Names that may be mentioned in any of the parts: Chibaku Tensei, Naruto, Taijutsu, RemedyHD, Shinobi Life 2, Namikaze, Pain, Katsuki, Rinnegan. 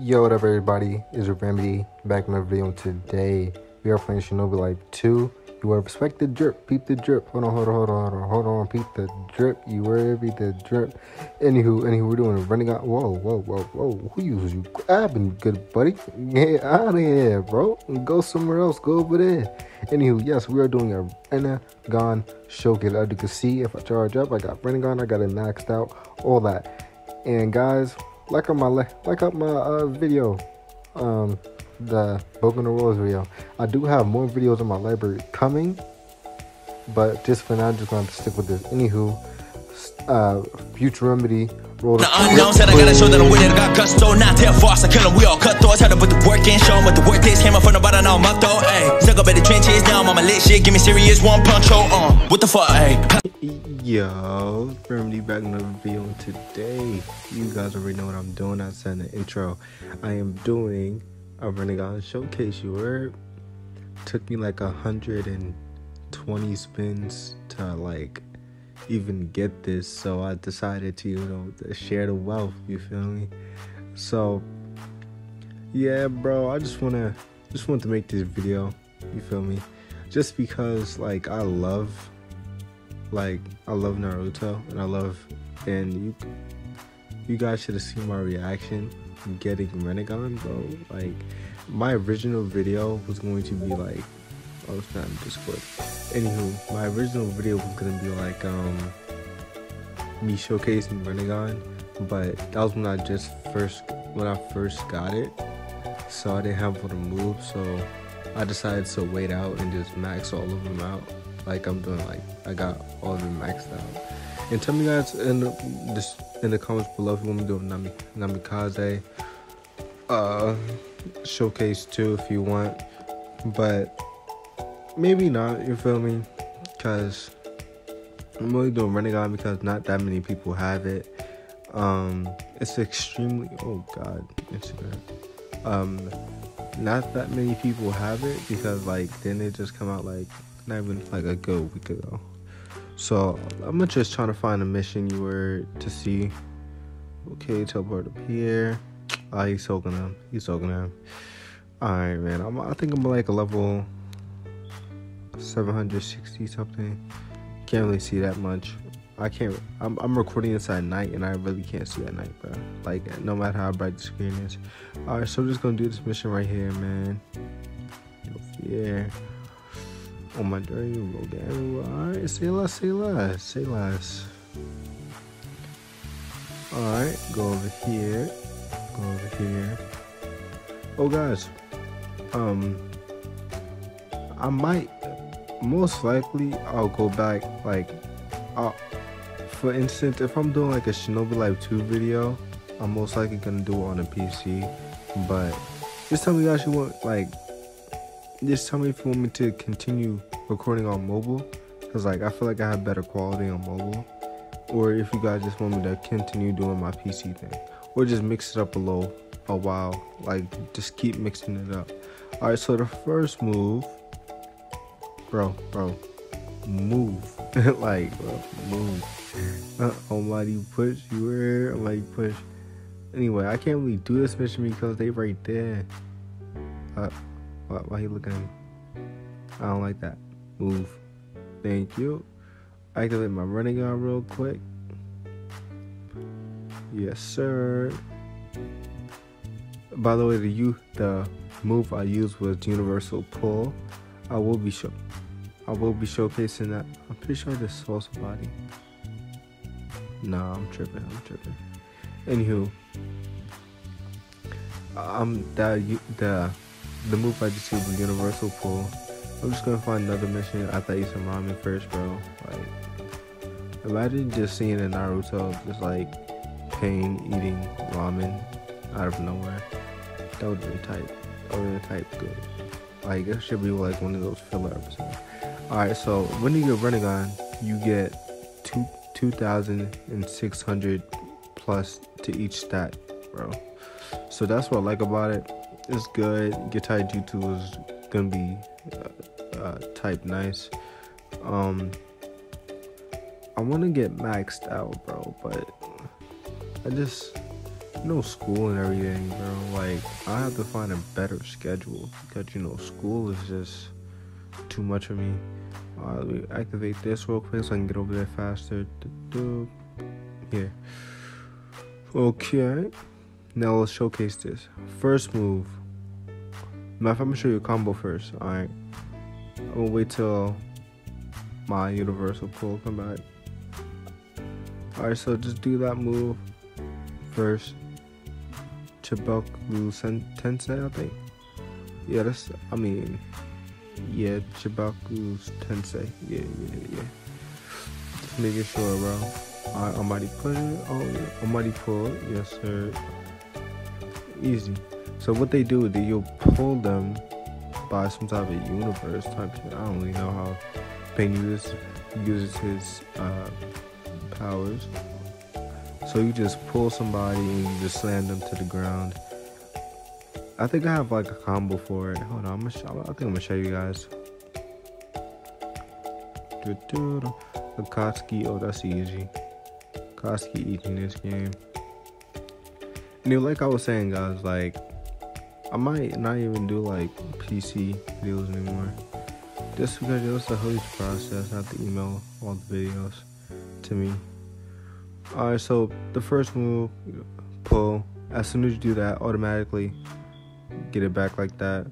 Yo, what up everybody, it's Remedy back in my video. Today we are playing Shinobi Life 2. You are respect the drip, peep the drip, hold on, peep the drip, you were peep the drip. Anywho, we're doing Rinnegan. Whoa, who uses you? I've been good, buddy. Get out of here, bro. Go somewhere else, go over there. Anywho, yes, we are doing a Rinnegan showcase. As you can see, if I charge up, I got Rinnegan, I got it maxed out, all that. And guys, like up my video, the Broken the Rules video. I do have more videos in my library coming, but just for now, I'm just going to stick with this. Anywho, Future Remedy. The unknown said I gotta show that I'm with it. I got gusto, not tell false. I kill them, we all cut thoughts. Had to put the work in, show them what the work is. Came up from the bottom, now I'm up though, ayy. Stuck up at the trenches, now I'm on my lit shit. Give me serious, one punch, hold on. What the fuck, ayy? Yo, Remedy back in the video today. You guys already know what I'm doing. I said in the intro, I am doing a Rinnegan showcase. You heard? Took me like 120 spins to like even get this, so I decided to, you know, share the wealth, you feel me? So yeah, bro, I just want to make this video, you feel me, just because like I love Naruto, and you guys should have seen my reaction getting Rinnegan, bro. Like my original video was going to be like, oh, it's not in Discord. Anywho, my original video was gonna be like me showcasing Rinnegan, but that was when I first got it, so I didn't have what to move, so I decided to wait out and just max all of them out. Like I'm doing, like I got all of them maxed out. And tell me guys in the comments below if you want me to do a Namikaze showcase too if you want, but maybe not, you feel me, because I'm only doing Rinnegan because not that many people have it. It's extremely, oh god, Instagram, not that many people have it because like then it just come out like not even like a good week ago. So I'm just trying to find a mission, you were to see. Okay, teleport up here. Oh, he's soaking him. All right man, I think I'm like a level 760 something. Can't really see that much. I'm recording this at night and I really can't see at night, bro. Like no matter how bright the screen is. All right, so I'm just gonna do this mission right here, man. Yeah, on my dirty roll down. All right, say less. All right, go over here. Oh guys, I might, most likely I'll go back, like for instance, if I'm doing like a Shinobi Life 2 video, I'm most likely gonna do it on a PC. But just tell me guys you want, like just tell me if you want me to continue recording on mobile, because like I feel like I have better quality on mobile, or if you guys just want me to continue doing my PC thing, or just mix it up a while, like just keep mixing it up. All right, so the first move, Bro, move. Like, bro, move. Almighty push, you were. Almighty push. Anyway, I can't really do this mission because they right there. Why you looking at me? I don't like that. Move. Thank you. Activate my Rinnegan real quick. Yes, sir. By the way, the move I used was universal pull. I will be showcasing that. I'm pretty sure this sauce body. Nah, I'm tripping. Anywho, the move I just did was universal pull. I'm just gonna find another mission. I thought you said ramen first, bro. Like, imagine just seeing a Naruto just like Pain eating ramen out of nowhere. That would be tight. Good. Like, it should be like one of those filler episodes. Alright, so when you get Rinnegan, you get 2,600 plus to each stat, bro. So that's what I like about it. It's good. Get Taijutsu is gonna be type nice. I want to get maxed out, bro, but I just no school and everything, bro. Like, I have to find a better schedule because, you know, school is just too much for me. Let me activate this real quick so I can get over there faster. Yeah. Okay. Now let's showcase this. First move. Matter of fact, I'm gonna show you a combo first. Alright. I'm gonna wait till my universal pull come back. Alright, so just do that move first. Chibaku Tensei, I think. Yeah, that's, I mean, yeah, Chibaku Tensei. Yeah. Just making sure, bro. Alright, almighty pull. Oh, yeah. Almighty pull. Yes, sir. Easy. So what they do is you'll pull them by some type of universe type shit. I don't really know how Pain uses his powers. So you just pull somebody and you just slam them to the ground. I think I have like a combo for it. Hold on, I think I'm gonna show you guys. The Katsuki, oh that's easy. Katsuki eating this game. And like I was saying, guys, like, I might not even do like PC videos anymore, just because it was a huge process. I have to email all the videos to me. Alright, so the first move, pull. As soon as you do that, automatically get it back like that.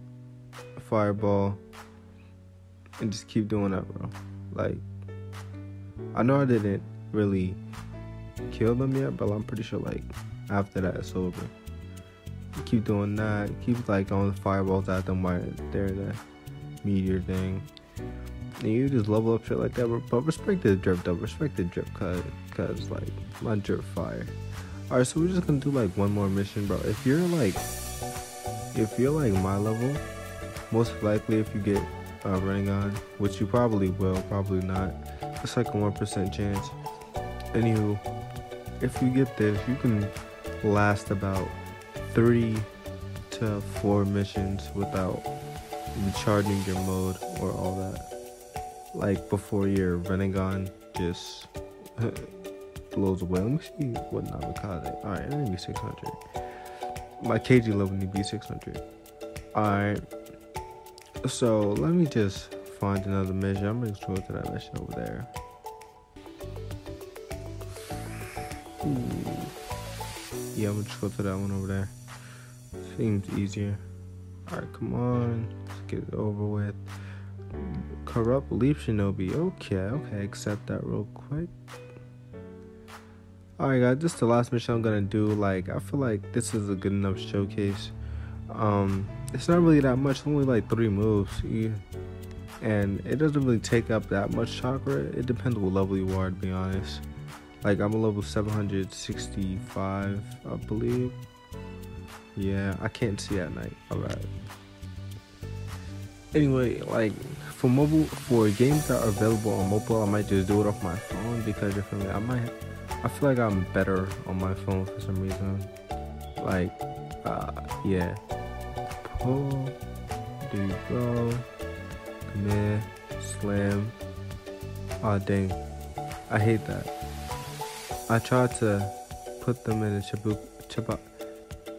Fireball, and just keep doing that, bro. Like, I know I didn't really kill them yet, but I'm pretty sure like after that it's over. Keep doing that, keep like on the fireballs at them while they're in that meteor thing, and you just level up shit like that, but respect the drip though, respect the drip, cause like my drip fire. Alright, so we're just gonna do like one more mission, bro. If you're like my level, most likely if you get Rinnegan, which you probably will, probably not, it's like a 1% chance. Anywho, if you get this, you can last about 3 to 4 missions without recharging your mode or all that. Like before your Rinnegan just blows away. Let me see what Namikaze. Alright, I need to be 600. My KG level need to be 600. Alright. So let me just find another mission. I'm gonna scroll to that mission over there. Yeah, I'm gonna go to that one over there. Seems easier. Alright, come on. Let's get it over with. Corrupt Leaf Shinobi. Okay, accept that real quick. Alright guys, this is the last mission I'm gonna do. Like, I feel like this is a good enough showcase. It's not really that much, only like 3 moves. And it doesn't really take up that much chakra. It depends what level you are, to be honest. Like, I'm a level 765, I believe. Yeah, I can't see at night. Alright. Anyway, like, for games that are available on mobile, I might just do it off my phone because you're familiar. I feel like I'm better on my phone for some reason. Like, yeah. Pull. There you go. Come here. Slam. Aw, dang. I hate that. I tried to put them in a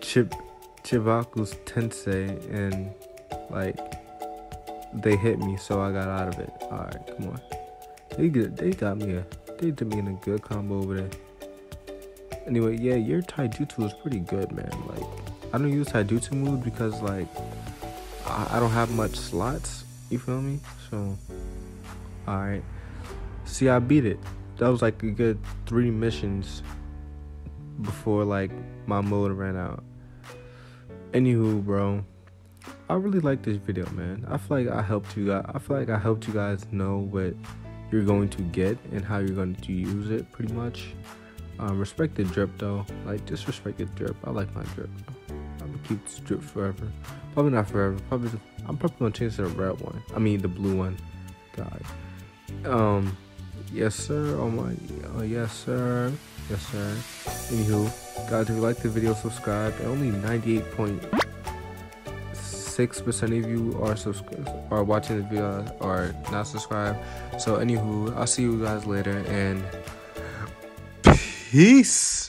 Chibaku's Tensei and like they hit me, so I got out of it. Alright, come on. They did me in a good combo over there. Anyway, yeah, your Taijutsu is pretty good, man. Like, I don't use Taijutsu moves because like I don't have much slots, you feel me? So alright. See, I beat it. That was like a good 3 missions before like my mode ran out. Anywho, bro, I really like this video, man. I feel like I helped you guys. I feel like I helped you guys know what you're going to get and how you're going to use it, pretty much. Respect the drip though. Like, just respect the drip. I like my drip. I'm gonna keep this drip forever. Probably not forever. I'm probably gonna change to the red one. I mean the blue one. God. Yes sir, oh my, oh yes sir. Anywho, guys, if you like the video, subscribe. Only 98.6% of you are watching the video or not subscribed. So anywho, I'll see you guys later and peace.